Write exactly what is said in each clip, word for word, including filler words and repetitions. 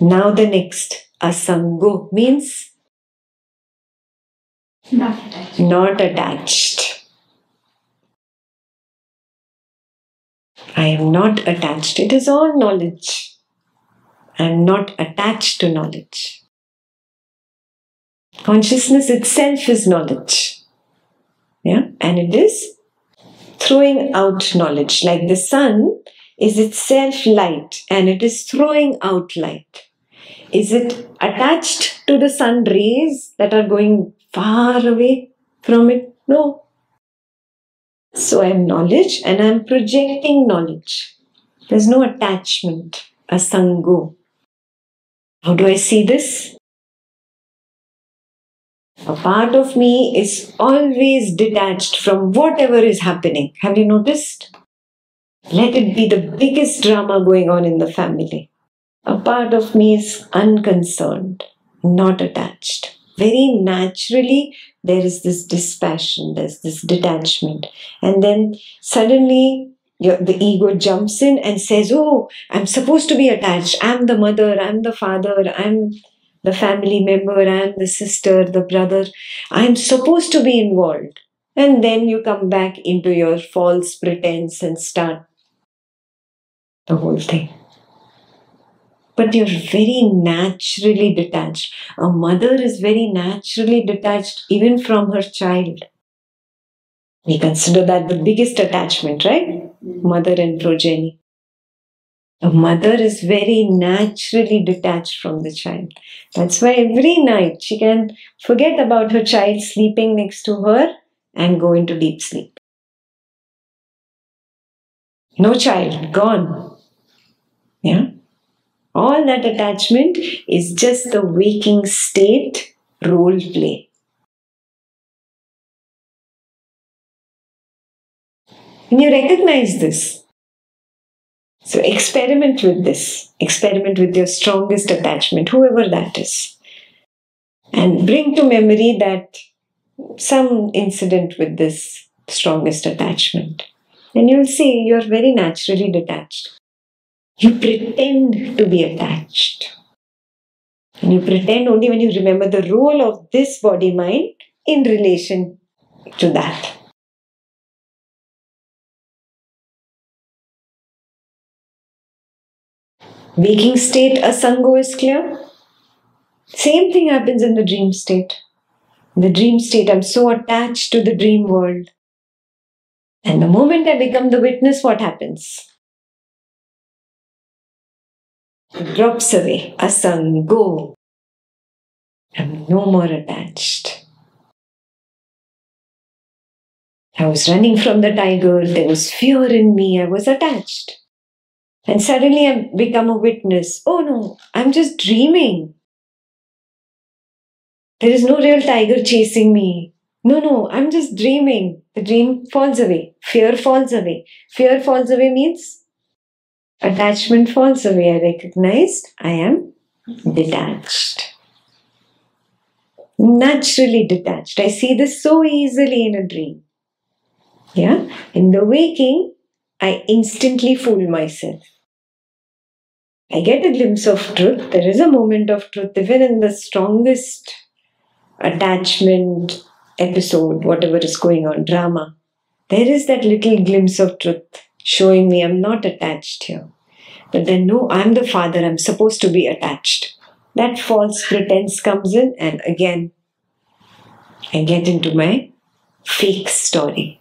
Now the next, asango means not attached. Not attached. I am not attached. It is all knowledge. I am not attached to knowledge. Consciousness itself is knowledge. Yeah? And it is throwing out knowledge. Like the sun is itself light and it is throwing out light. Is it attached to the sun rays that are going far away from it? No. So I am knowledge and I am projecting knowledge. There is no attachment. Asango. How do I see this? A part of me is always detached from whatever is happening. Have you noticed? Let it be the biggest drama going on in the family. A part of me is unconcerned, not attached. Very naturally, there is this dispassion, there's this detachment. And then suddenly, your, the ego jumps in and says, oh, I'm supposed to be attached. I'm the mother, I'm the father, I'm the family member, I'm the sister, the brother. I'm supposed to be involved. And then you come back into your false pretense and start the whole thing. But you're very naturally detached. A mother is very naturally detached even from her child. We consider that the biggest attachment, right? Mother and progeny. A mother is very naturally detached from the child. That's why every night she can forget about her child sleeping next to her and go into deep sleep. No child, gone. Yeah? All that attachment is just the waking state role play. Can you recognize this? So experiment with this. Experiment with your strongest attachment, whoever that is. And bring to memory that some incident with this strongest attachment. And you'll see you're very naturally detached. You pretend to be attached. And you pretend only when you remember the role of this body-mind in relation to that. Waking state, asango is clear. Same thing happens in the dream state. In the dream state, I'm so attached to the dream world. And the moment I become the witness, what happens? It drops away. Asango. I'm no more attached. I was running from the tiger. There was fear in me. I was attached. And suddenly I become a witness. Oh no, I'm just dreaming. There is no real tiger chasing me. No, no, I'm just dreaming. The dream falls away. Fear falls away. Fear falls away means? Attachment falls away. I recognized I am detached. Naturally detached. I see this so easily in a dream. Yeah? In the waking, I instantly fool myself. I get a glimpse of truth. There is a moment of truth. Even in the strongest attachment episode, whatever is going on, drama, there is that little glimpse of truth. Showing me I'm not attached here. But then no, I'm the father, I'm supposed to be attached. That false pretense comes in and again, I get into my fake story.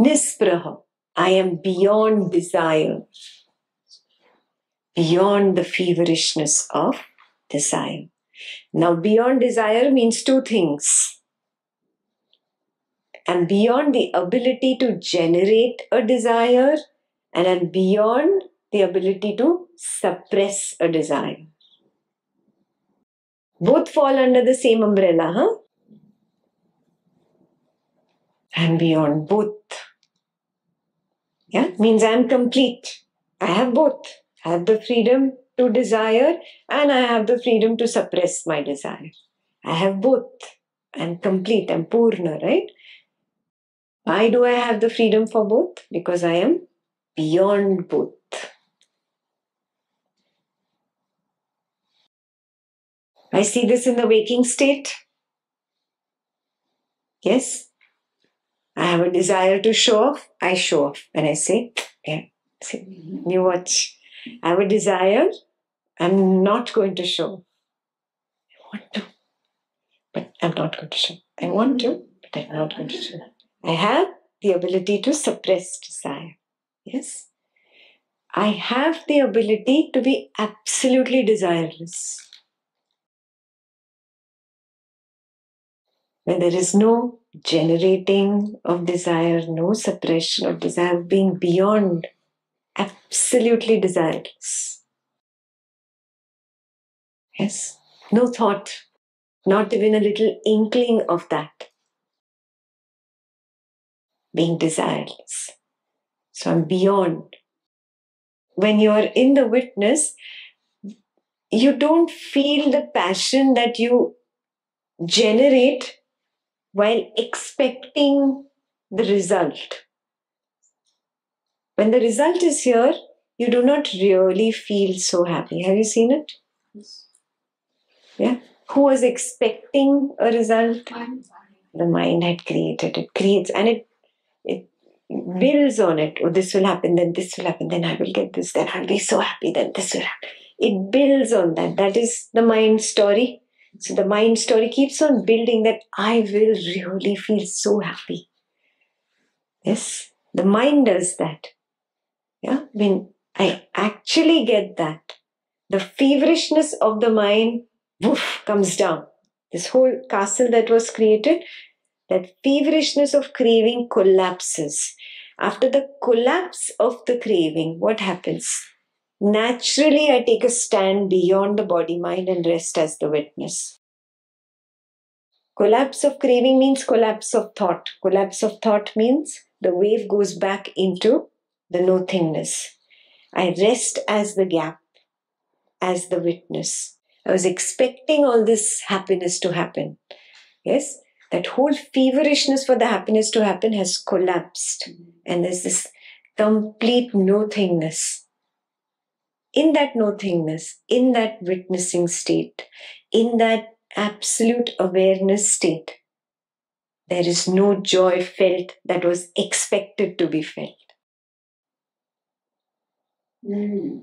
Nispraha, I am beyond desire, beyond the feverishness of desire. Now, beyond desire means two things. I'm beyond the ability to generate a desire, and I'm beyond the ability to suppress a desire. Both fall under the same umbrella, huh? I'm beyond both. Yeah, means I'm complete. I have both. I have the freedom to desire and I have the freedom to suppress my desire. I have both. I'm complete. I'm Purna, right? Why do I have the freedom for both? Because I am beyond both. I see this in the waking state. Yes? I have a desire to show off. I show off. And I say, yeah, see, you watch. I have a desire. I'm not going to show. I want to. But I'm not going to show. I want to, but I'm not going to show. I have the ability to suppress desire. Yes? I have the ability to be absolutely desireless. When there is no generating of desire, no suppression of desire, being beyond, absolutely desireless. Yes? No thought, not even a little inkling of that. Being desireless. So I'm beyond. When you are in the witness, you don't feel the passion that you generate while expecting the result. When the result is here, you do not really feel so happy. Have you seen it? Yes. Yeah. Who was expecting a result? Mind. The mind had created it. Creates and it It builds on it. Oh, this will happen, then this will happen, then I will get this, then I'll be so happy, then this will happen. It builds on that. That is the mind story. So the mind story keeps on building that I will really feel so happy. Yes, the mind does that. Yeah, when I actually get that, the feverishness of the mind, woof, comes down. This whole castle that was created, that feverishness of craving collapses. After the collapse of the craving, what happens? Naturally, I take a stand beyond the body, mind, and rest as the witness. Collapse of craving means collapse of thought. Collapse of thought means the wave goes back into the nothingness. I rest as the gap, as the witness. I was expecting all this happiness to happen. Yes? That whole feverishness for the happiness to happen has collapsed. And there's this complete nothingness. In that nothingness, in that witnessing state, in that absolute awareness state, there is no joy felt that was expected to be felt. Mm.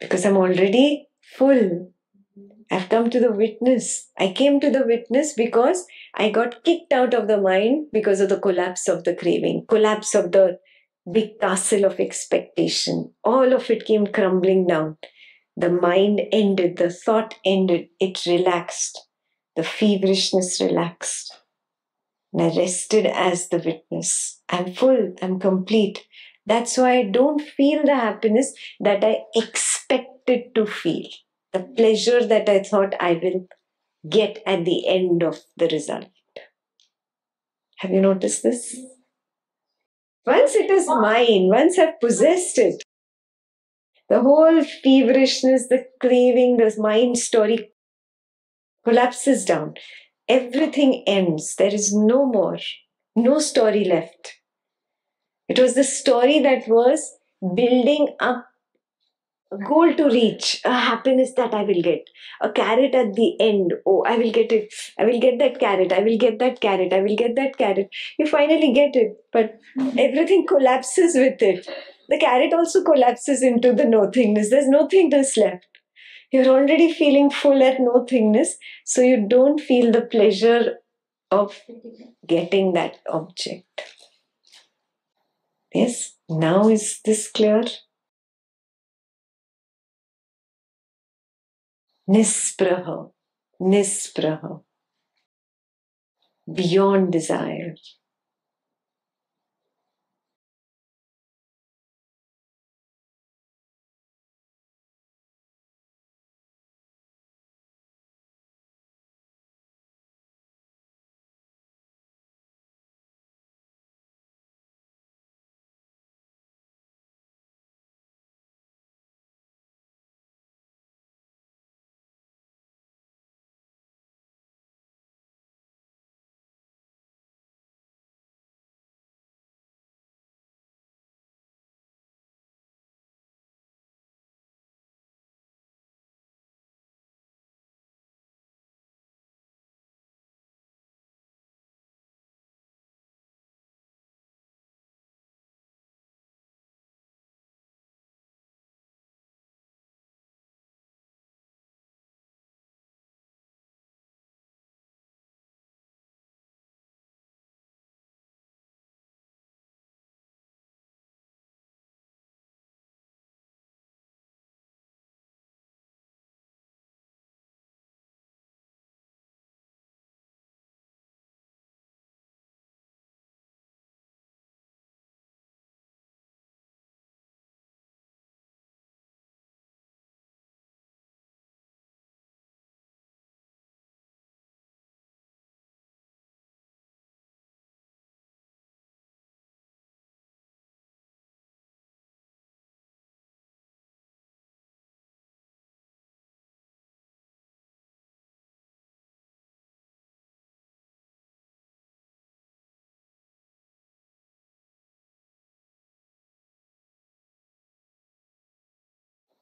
Because I'm already full. I've come to the witness. I came to the witness because I got kicked out of the mind because of the collapse of the craving, collapse of the big castle of expectation. All of it came crumbling down. The mind ended, the thought ended, it relaxed. The feverishness relaxed. And I rested as the witness. I'm full, I'm complete. That's why I don't feel the happiness that I expected to feel. The pleasure that I thought I will get at the end of the result. Have you noticed this? Once it is mine, once I've possessed it, the whole feverishness, the craving, the mind story collapses down. Everything ends. There is no more, no story left. It was the story that was building up. A goal to reach, a happiness that I will get, a carrot at the end. Oh, I will get it. I will get that carrot. I will get that carrot. I will get that carrot. You finally get it, but everything collapses with it. The carrot also collapses into the nothingness. There's nothingness left. You're already feeling full at nothingness, so you don't feel the pleasure of getting that object. Yes, now is this clear? Nispraha, nispraha, beyond desire.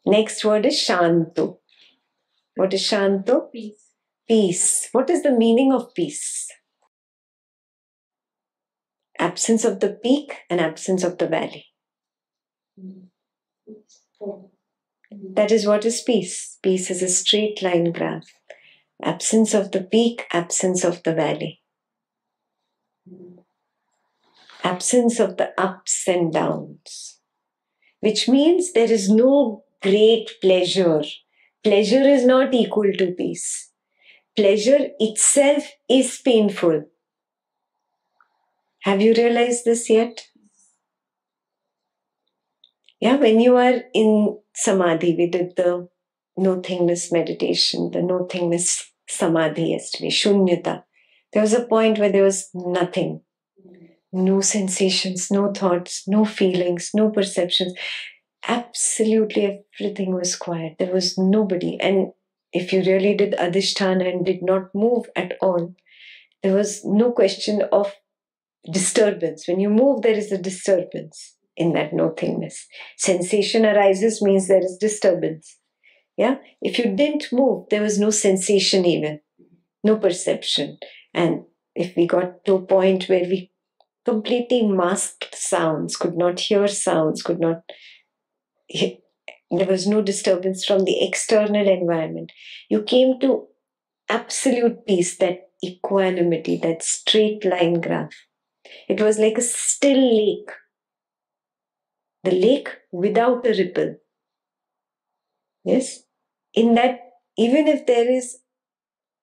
Next word is shanto. What is shanto? Peace. Peace. What is the meaning of peace? Absence of the peak and absence of the valley. That is what is peace. Peace is a straight line graph. Absence of the peak, absence of the valley. Absence of the ups and downs. Which means there is no great pleasure. Pleasure is not equal to peace. Pleasure itself is painful. Have you realized this yet? Yeah, when you are in samadhi, we did the nothingness meditation, the nothingness samadhi yesterday, shunyata. There was a point where there was nothing. No sensations, no thoughts, no feelings, no perceptions. Absolutely everything was quiet. There was nobody. And if you really did adhisthana and did not move at all, there was no question of disturbance. When you move, there is a disturbance in that nothingness. Sensation arises means there is disturbance. Yeah? If you didn't move, there was no sensation even, no perception. And if we got to a point where we completely masked sounds, could not hear sounds, could not... There was no disturbance from the external environment. You came to absolute peace, that equanimity, that straight line graph. It was like a still lake. The lake without a ripple. Yes? In that, even if there is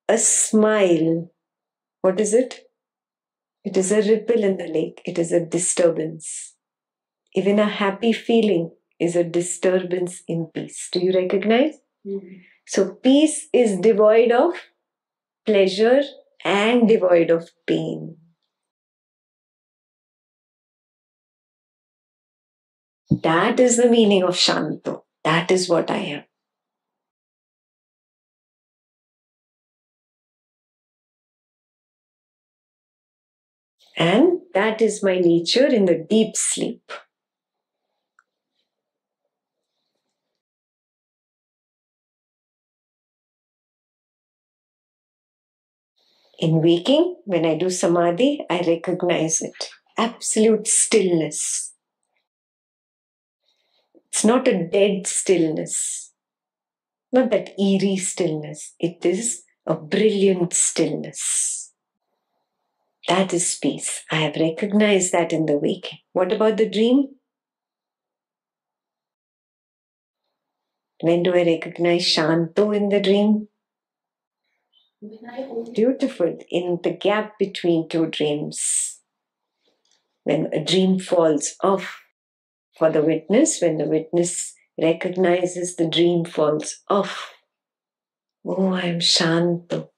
a smile, what is it? It is a ripple in the lake. It is a disturbance. Even a happy feeling is a disturbance in peace. Do you recognize? Mm-hmm. So peace is devoid of pleasure and devoid of pain. That is the meaning of Shanto. That is what I am. And that is my nature in the deep sleep. In waking, when I do samadhi, I recognize it. Absolute stillness. It's not a dead stillness. Not that eerie stillness. It is a brilliant stillness. That is peace. I have recognized that in the wake. What about the dream? When do I recognize Shanto in the dream? Beautiful. In the gap between two dreams. When a dream falls off for the witness, when the witness recognizes the dream falls off. Oh, I am Shanto.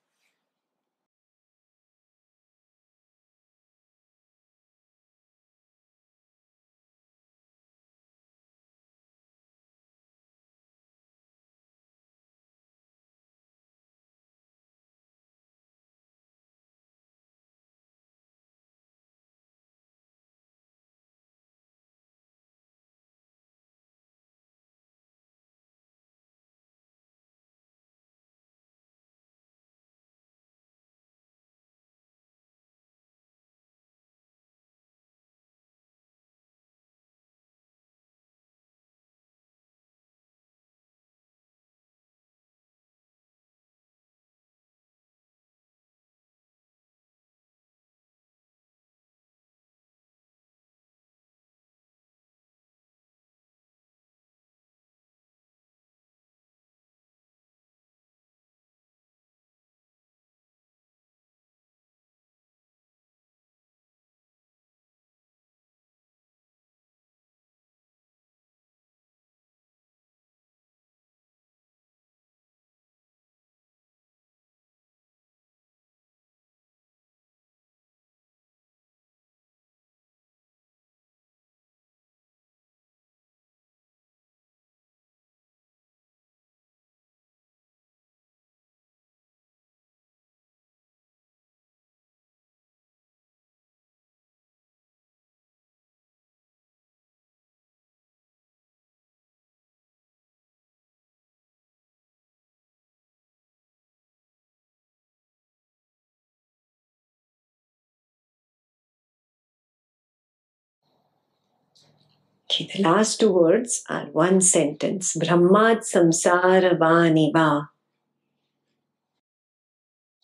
Okay, the last two words are one sentence. Brahmat samsara vaniva.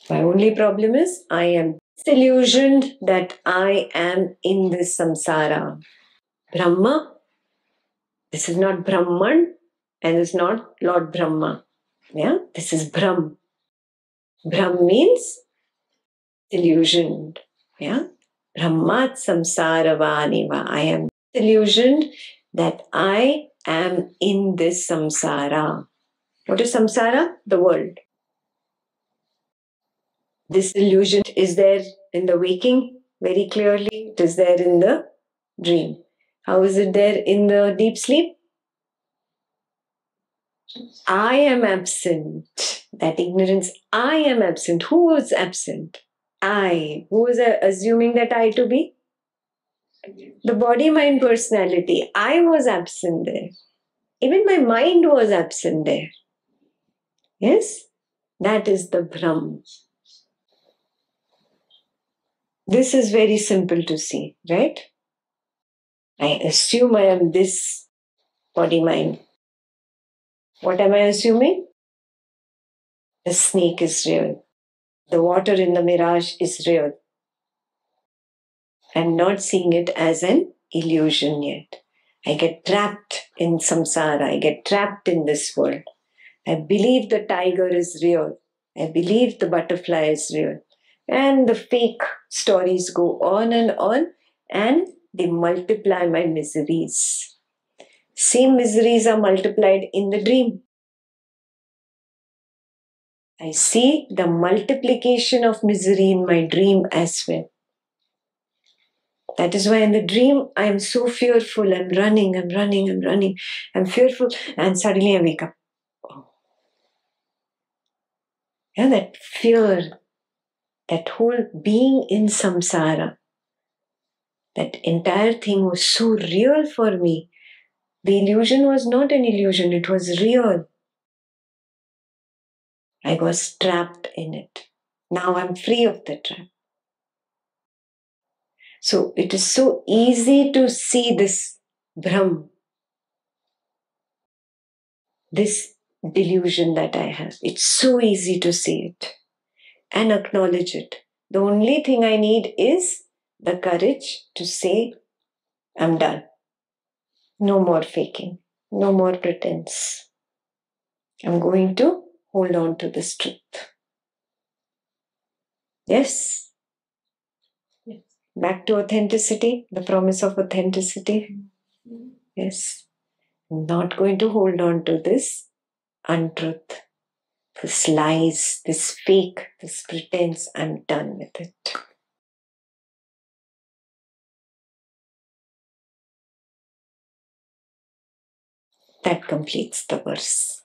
My only problem is I am disillusioned that I am in this samsara. Brahma, this is not Brahman and it's not Lord Brahma. Yeah, this is Brahm. Brahm means disillusioned. Yeah, Brahmat samsara vaniva. I am disillusioned that I am in this samsara. What is samsara? The world. This illusion is there in the waking very clearly. It is there in the dream. How is it there in the deep sleep? I am absent. That ignorance, I am absent. Who was absent? I. Who was assuming that I to be? The body, mind, personality. I was absent there. Even my mind was absent there. Yes? That is the Brahm. This is very simple to see, right? I assume I am this body, mind. What am I assuming? The snake is real. The water in the mirage is real. I'm not seeing it as an illusion yet. I get trapped in samsara. I get trapped in this world. I believe the tiger is real. I believe the butterfly is real. And the fake stories go on and on, and they multiply my miseries. Same miseries are multiplied in the dream. I see the multiplication of misery in my dream as well. That is why in the dream, I am so fearful. I'm running, I'm running, I'm running. I'm fearful and suddenly I wake up. Oh. Yeah, that fear, that whole being in samsara, that entire thing was so real for me. The illusion was not an illusion, it was real. I was trapped in it. Now I'm free of the trap. So it is so easy to see this Brahm, this delusion that I have. It's so easy to see it and acknowledge it. The only thing I need is the courage to say, I'm done. No more faking. No more pretense. I'm going to hold on to this truth. Yes? Yes. Back to authenticity, the promise of authenticity. Mm-hmm. Yes. I'm not going to hold on to this untruth, this lies, this fake, this pretense. I'm done with it. That completes the verse.